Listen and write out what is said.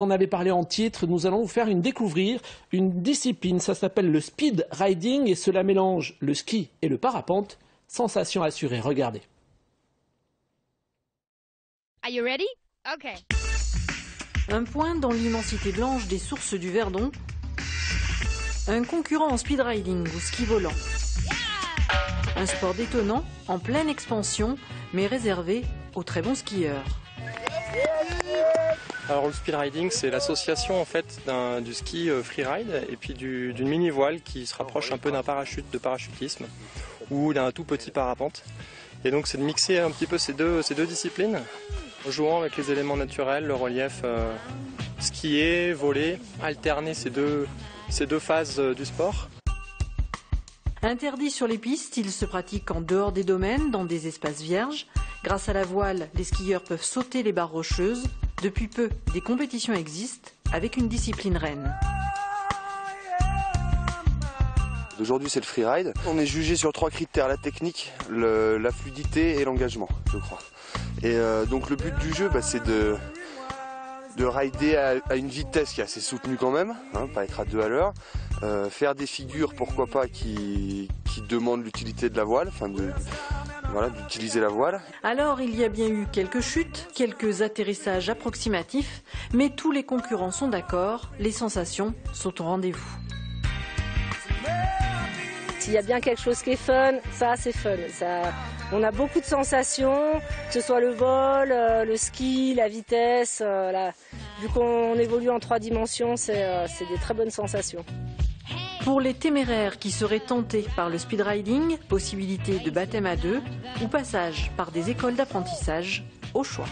On avait parlé en titre, nous allons vous faire découvrir une discipline, ça s'appelle le speed riding et cela mélange le ski et le parapente. Sensation assurée, regardez. Are you ready? Okay. Un point dans l'immensité blanche des sources du Verdon. Un concurrent en speed riding ou ski volant. Un sport détonnant, en pleine expansion, mais réservé aux très bons skieurs. Alors le speed riding, c'est l'association en fait du ski freeride et puis d'une mini voile qui se rapproche un peu d'un parachute, de parachutisme ou d'un tout petit parapente. Et donc c'est de mixer un petit peu ces deux disciplines, en jouant avec les éléments naturels, le relief, skier, voler, alterner ces deux phases du sport. Interdit sur les pistes, il se pratique en dehors des domaines, dans des espaces vierges. Grâce à la voile, les skieurs peuvent sauter les barres rocheuses. Depuis peu, des compétitions existent avec une discipline reine. Aujourd'hui, c'est le freeride. On est jugé sur trois critères, la technique, la fluidité et l'engagement, je crois. Et donc le but du jeu, c'est de rider à une vitesse qui est assez soutenue quand même, pas être à 2 à l'heure, faire des figures, pourquoi pas, qui demandent l'utilité de la voile, voilà, d'utiliser la voile. Alors il y a bien eu quelques chutes, quelques atterrissages approximatifs, mais tous les concurrents sont d'accord, les sensations sont au rendez-vous. S'il y a bien quelque chose qui est fun, ça c'est fun. Ça, on a beaucoup de sensations, que ce soit le vol, le ski, la vitesse. Vu qu'on évolue en 3 dimensions, c'est des très bonnes sensations. Pour les téméraires qui seraient tentés par le speed riding, possibilité de baptême à 2 ou passage par des écoles d'apprentissage au choix.